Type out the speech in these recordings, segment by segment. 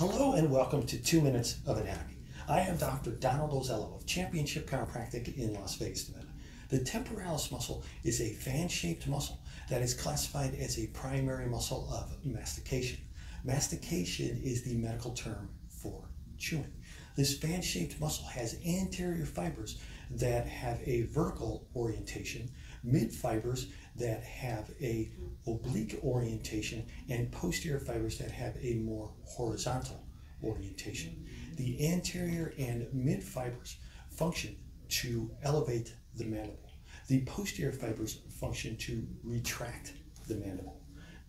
Hello and welcome to 2 Minutes of Anatomy. I am Dr. Donald Ozello of Championship Chiropractic in Las Vegas, Nevada. The temporalis muscle is a fan-shaped muscle that is classified as a primary muscle of mastication. Mastication is the medical term for chewing. This fan-shaped muscle has anterior fibers that have a vertical orientation, mid fibers that have a oblique orientation, and posterior fibers that have a more horizontal orientation. The anterior and mid fibers function to elevate the mandible. The posterior fibers function to retract the mandible.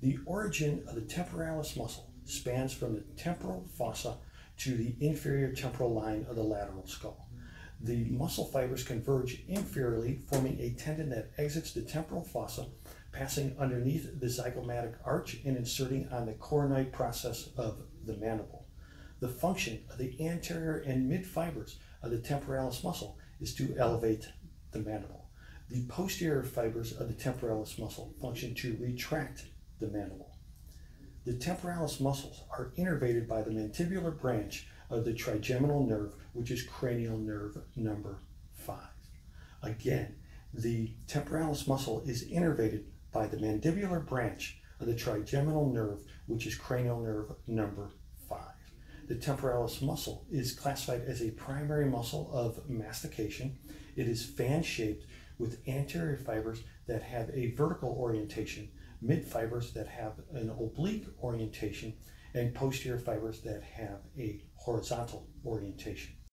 The origin of the temporalis muscle spans from the temporal fossa to the inferior temporal line of the lateral skull. The muscle fibers converge inferiorly, forming a tendon that exits the temporal fossa, passing underneath the zygomatic arch and inserting on the coronoid process of the mandible. The function of the anterior and mid fibers of the temporalis muscle is to elevate the mandible. The posterior fibers of the temporalis muscle function to retract the mandible. The temporalis muscles are innervated by the mandibular branch of the trigeminal nerve, which is cranial nerve number 5. Again, the temporalis muscle is innervated by the mandibular branch of the trigeminal nerve, which is cranial nerve number 5. The temporalis muscle is classified as a primary muscle of mastication. It is fan-shaped with anterior fibers that have a vertical orientation, mid fibers that have an oblique orientation, and posterior fibers that have a horizontal orientation.